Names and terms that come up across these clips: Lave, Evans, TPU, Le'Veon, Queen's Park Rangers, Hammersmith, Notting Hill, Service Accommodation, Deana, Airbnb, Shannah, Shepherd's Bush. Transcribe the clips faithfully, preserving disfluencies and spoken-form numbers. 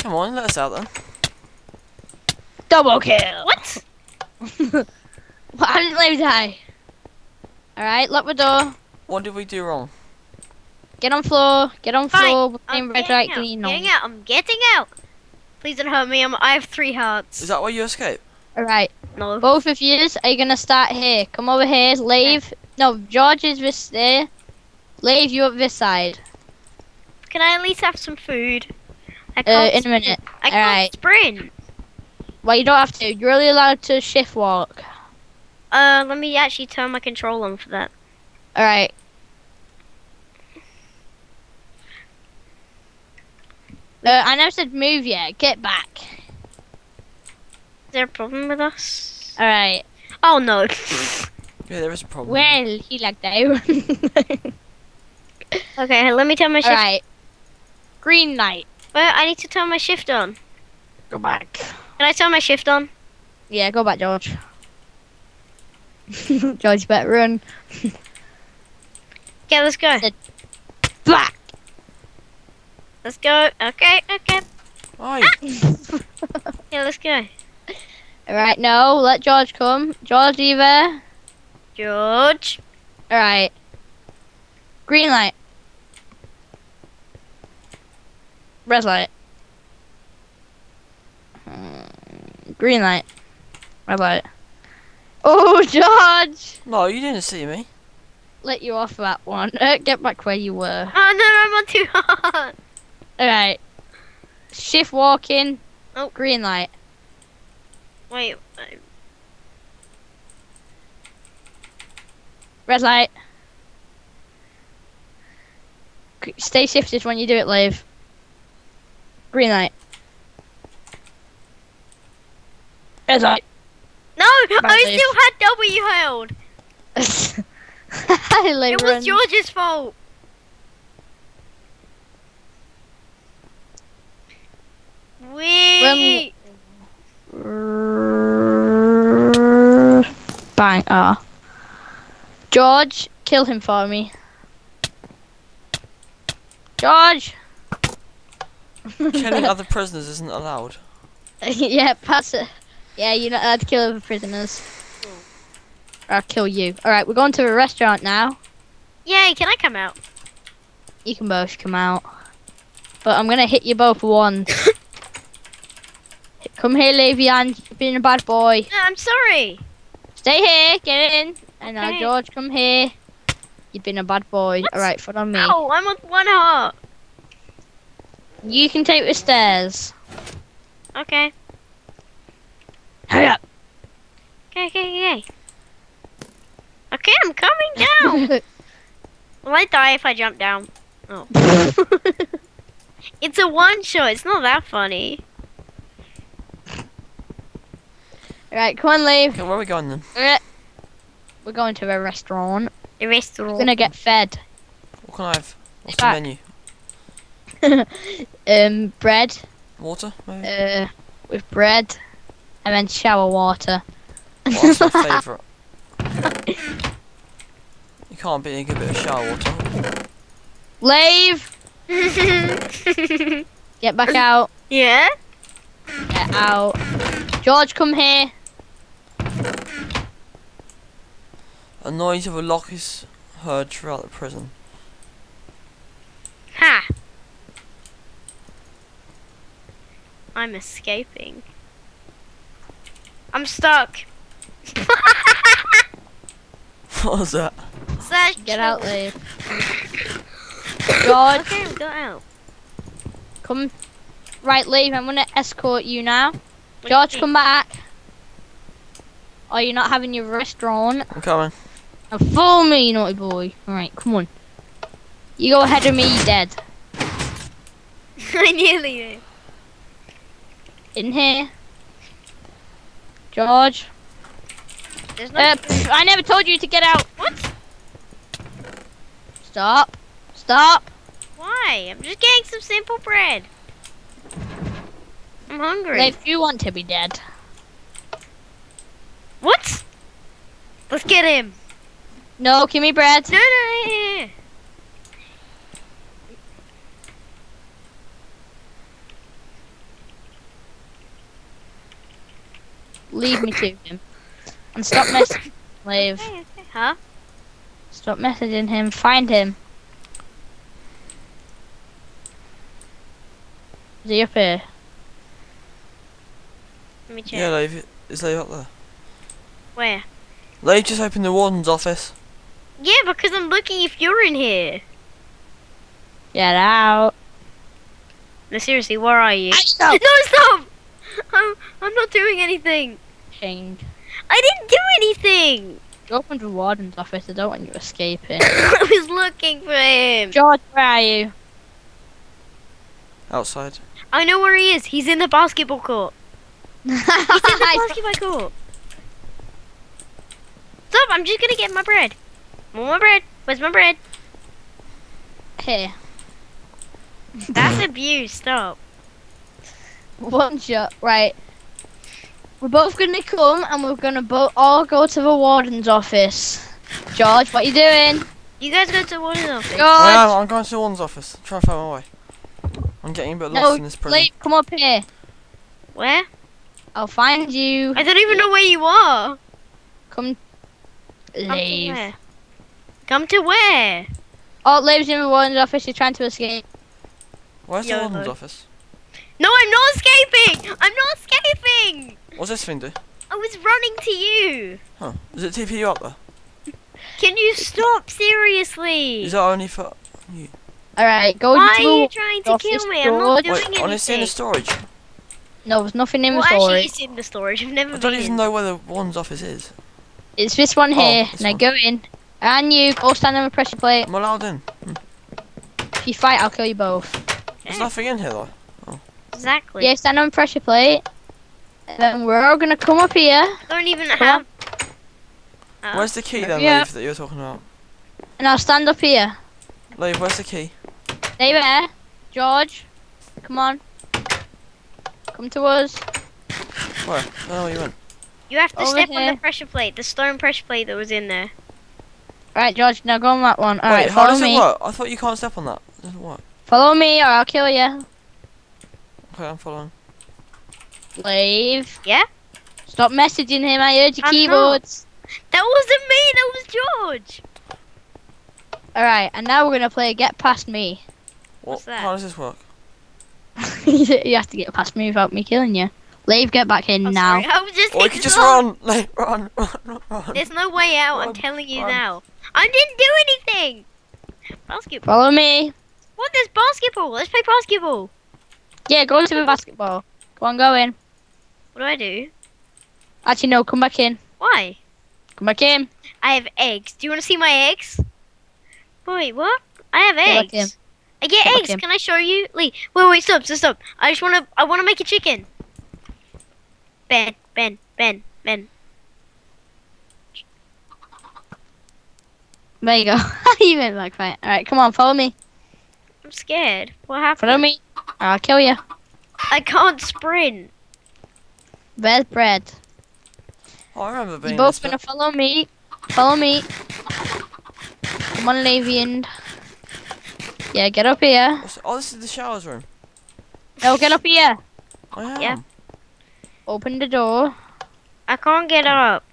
Come on, let us out then. Double kill! What? Well, I didn't let me die. Alright, lock the door. What did we do wrong? Get on floor, get on Fine. floor, we're I'm red, right, out. green, I'm getting out, I'm getting out! Please don't hurt me, I'm, I have three hearts. Is that why you escaped? Alright. No. Both of you are gonna start here. Come over here, Lave. No, George is this there. Lave, you up this side. Can I at least have some food? I can't uh, in a minute. I All can't right. sprint. Well, you don't have to. You're only allowed to shift walk. Uh, let me actually turn my control on for that. Alright. No, I never said move yet. Get back. Is there a problem with us? Alright. Oh no. Yeah, there is a problem. Well, he lagged out. Okay, let me turn my shift. Alright. Green light. Well, I need to turn my shift on. Go back. Can I turn my shift on? Yeah, go back, George. George, better run. Okay, let's go. Back. Let's go. Okay, okay. Oi. Ah! Yeah, let's go. Alright, no, let George come. George, are you there? George. Alright. Green light. Red light. Um, green light. Red light. Oh, George! No, you didn't see me. Let you off that one. Uh, get back where you were. Oh, no, I'm on too hard. Alright. Shift walking. Oh. Green light. Wait. I'm... Red light. Stay shifted when you do it, Lave. Green light. Red light. No! Red I leave. still had W held! It was George's fault! Wee! Bang, ah. Oh. George, kill him for me. George! Killing other prisoners isn't allowed. Yeah, pass it. Yeah, you're not allowed to kill other prisoners. Or I'll kill you. Alright, we're going to a restaurant now. Yay, can I come out? You can both come out. But I'm gonna hit you both once. Come here, Le'Veon, you're being a bad boy. No, I'm sorry. Stay here, get in. And okay. Now, George, come here. You've been a bad boy. What's... All right, follow me. Oh, I'm on one heart. You can take the stairs. Okay. Hurry up. Okay, okay, okay. Okay, I'm coming down. Will I die if I jump down? Oh. It's a one shot. It's not that funny. All right, come on, Lave. Okay, where are we going then? All right. We're going to a restaurant. A restaurant. We're gonna get fed. What can I have? What's the menu? um, bread. Water, maybe? Uh, with bread. And then shower water. What's my favourite? You can't beat a bit of shower water. Lave! Get back out. Yeah? Get out. George, come here. A noise of a lock is heard throughout the prison. Ha! I'm escaping. I'm stuck. What was that? Search. Get out, Lave. George. Okay, I'm going out. Come. Right, Lave, I'm gonna escort you now. What George, come back. Are you not having your restaurant? I'm coming. Now follow me, you naughty boy. Alright, come on. You go ahead of me, you dead. I nearly did. In here. George. There's no uh, pff, I never told you to get out. What? Stop. Stop. Why? I'm just getting some simple bread. I'm hungry. If you want to be dead. What? Let's get him. No, give me bread. No, no, yeah. Lead me to him. And stop messaging Lave. Okay, okay. Huh? Stop messaging him. Find him. Is he up here? Let me check. Yeah, Lave. Is Lave up there? Where? Lave just opened the warden's office. Yeah, because I'm looking if you're in here. Get out. No, seriously, where are you? I stop. No, stop! I'm, I'm not doing anything. Shane. I didn't do anything! You opened the warden's office, I don't want you escaping. I was looking for him. George, where are you? Outside. I know where he is. He's in the basketball court. He's in the basketball court. Stop, I'm just gonna get my bread. More my bread. Where's my bread? Here. That's abuse, stop. One shot, right. We're both gonna come and we're gonna both all go to the warden's office. George, what are you doing? You guys go to the warden's office. George! No, no, I'm going to the warden's office. I'm trying to find my way. I'm getting a bit lost no, in this prison. Sleep, come up here. Where? I'll find you. I don't even know where you are. Come. Leave. Come to where? Come to where? Oh, Lave's in the warden's office. He's trying to escape. Where's the warden's office? No, I'm not escaping! I'm not escaping! What's this thing do? I was running to you. Huh? Is it T P U up there? Can you stop? Seriously. Is that only for you? All right, go. Why are you trying to kill me? I'm not doing anything. Honestly, in the storage. No, there's nothing in the storage. Well, actually, it's in the storage. I've never. I don't even know where the warden's office is. It's this one here. Now go in. And you go stand on the pressure plate. I'm allowed in. Hmm. If you fight, I'll kill you both. There's yeah. nothing in here though. Oh. Exactly. Yeah, stand on the pressure plate. And then we're all gonna come up here. I don't even come have. Oh. Where's the key then, yeah. Lave, that you were talking about? And I'll stand up here. Lave, where's the key? Stay there, George. Come on. Come to us. Where? I don't know where you went. You have to Over step here. on the pressure plate, the stone pressure plate that was in there. Alright, George, now go on that one. Alright, follow how does me. It work? I thought you can't step on that. It doesn't work. Follow me or I'll kill you. Okay, I'm following. Lave. Yeah? Stop messaging him, I heard your I'm keyboards. Not. That wasn't me, that was George. Alright, and now we're going to play Get Past Me. What? What's that? How does this work? You have to get past me without me killing you. Lave, get back in oh, now. Sorry, I was just or you can just run. Lave, run, run, run, run. There's no way out, run, I'm telling you run. now. I didn't do anything! Basketball. Follow me. What, there's basketball? Let's play basketball. Yeah, go to the basketball. Go on, go in. What do I do? Actually, no, come back in. Why? Come back in. I have eggs. Do you want to see my eggs? Wait, what? I have get eggs. I get come eggs. Can I show you? Lee, wait, wait, stop, stop, stop. I just want to, I want to make a chicken. Ben, Ben, Ben, Ben. There you go. You went back fine. Alright, come on, follow me. I'm scared. What happened? Follow me. I'll kill you. I can't sprint. Where's bread? Oh, I remember being You're both gonna follow me. Follow me. Come on, Le'Veon. Yeah, get up here. Oh, this is the showers room. No, get up here. I am. Yeah. Open the door. I can't get up.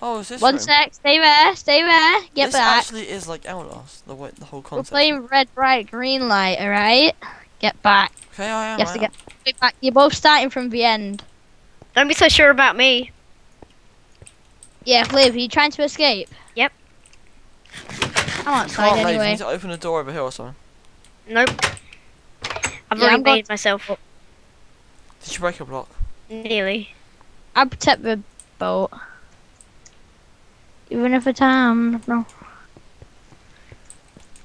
Oh, is this One room? sec, stay there, stay there, get this back. This actually is like Outlast, the, way, the whole concept. We're playing red, bright, green light, alright? Get back. Okay, I am, you have I to am. Get back. You're both starting from the end. Don't be so sure about me. Yeah, Liv, are you trying to escape? Yep. I'm outside Can't, anyway. Mate, you need to open the door over here or something. Nope. I've yeah, already made myself up. Did you break a block? Nearly. I protect the boat. Even if it's time, no.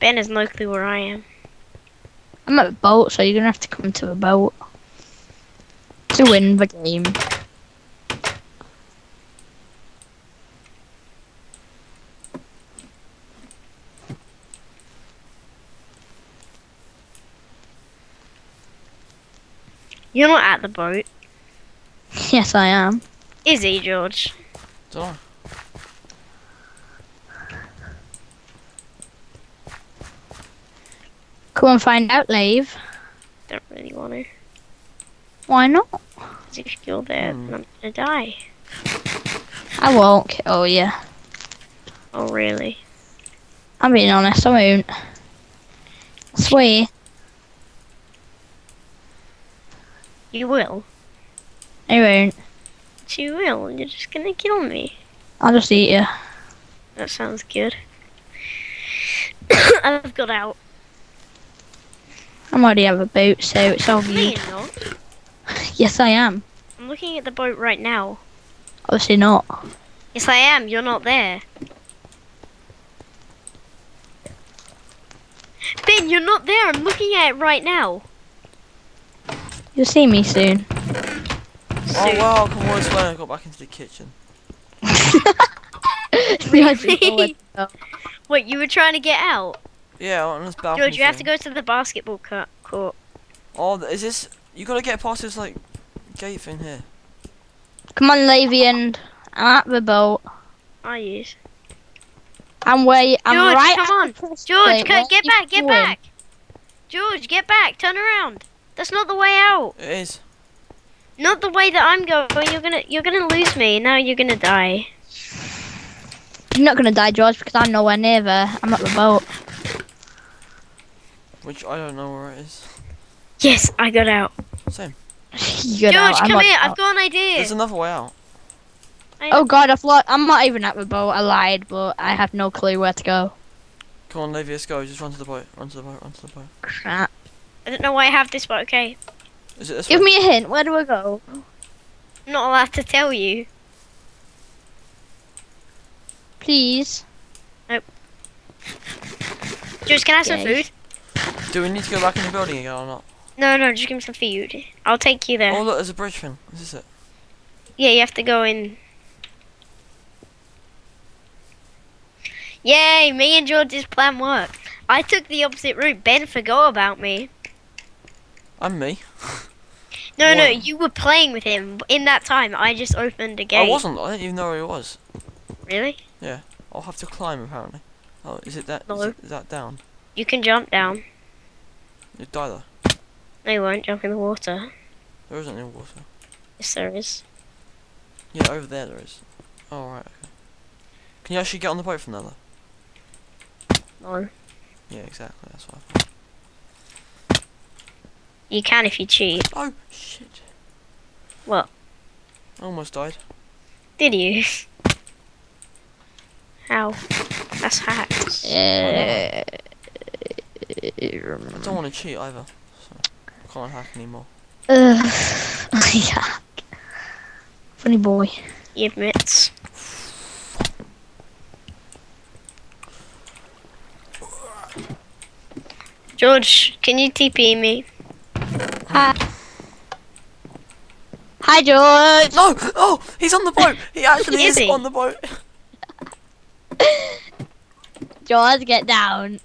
Ben has no clue where I am. I'm at the boat, so you're gonna have to come to the boat to win the game. You're not at the boat. Yes, I am. Is he, George? Duh. Come and find out, Lave. Don't really want to. Why not? to kill that, hmm. and I'm gonna die. I won't kill you. Oh, really? I'm being honest, I won't. I swear. You will. I won't. You will, you're just gonna kill me. I'll just eat you. That sounds good. I've got out. I'm already out of a boat, so it's all good. No, you're not. Yes, I am. I'm looking at the boat right now. Obviously not. Yes, I am. You're not there. Ben, you're not there. I'm looking at it right now. You'll see me soon. Oh, wow, come on, I got back into the kitchen. Really? Wait, you were trying to get out? Yeah, on this balcony. George, you have to go to the basketball court. Oh, is this... you gotta get past this, like, gate thing here. Come on, Le'Veon. I'm at the boat. I use. I'm way... I'm George, right... come on! George, get, get back, get doing? back! George, get back! Turn around! That's not the way out! It is. Not the way that I'm going. You're gonna, you're gonna lose me. Now you're gonna die. You're not gonna die, George, because I'm nowhere near there. I'm at the boat. Which I don't know where it is. Yes, I got out. Same. You got George, out. come I'm here. Out. I've got an idea. There's another way out. I oh God, I've lost. I'm not even at the boat. I lied, but I have no clue where to go. Come on, Lave, let's go. Just run to the boat. Run to the boat. Run to the boat. Crap. I don't know why I have this, but okay. Is it this Give way? me a hint. Where do I go? I'm not allowed to tell you. Please. Nope. George, can I have okay. some food? Do we need to go back in the building again or not? No, no. Just give me some food. I'll take you there. Oh look, there's a bridge thing. Is this it? Yeah, you have to go in. Yay! Me and George's plan worked. I took the opposite route. Ben forgot about me. I'm me. No, what? no, you were playing with him. In that time, I just opened a gate. I wasn't. I didn't even know where he was. Really? Yeah. I'll have to climb, apparently. Oh, is it that? No. Is, it, is that down? You can jump down. You'd die, though. No, you won't. Jump in the water. There isn't any water. Yes, there is. Yeah, over there there is. Oh, right. Okay. Can you actually get on the boat from there, though? No. Yeah, exactly. That's why. You can if you cheat. Oh, shit. What? I almost died. Did you? How? That's hacked. Uh, I don't want to cheat either. So I can't hack anymore. Ugh. Yuck. Funny boy. He admits. George, can you T P me? Hi. Hi, George. No! Oh, he's on the boat. He actually is, is he? on the boat. George, get down.